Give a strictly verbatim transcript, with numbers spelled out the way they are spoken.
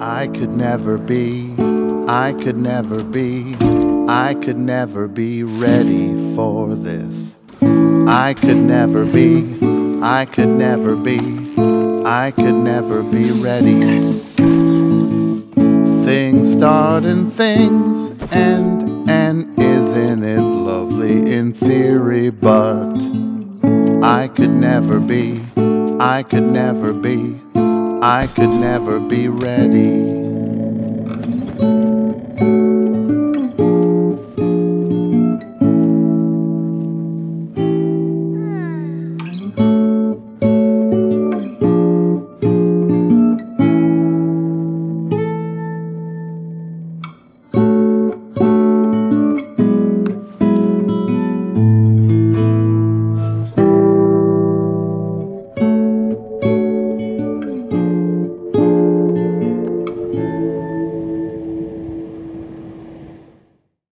I could never be, I could never be, I could never be ready for this. I could never be, I could never be, I could never be ready. Things start and things end, and isn't it lovely in theory, but I could never be, I could never be, I could never be ready.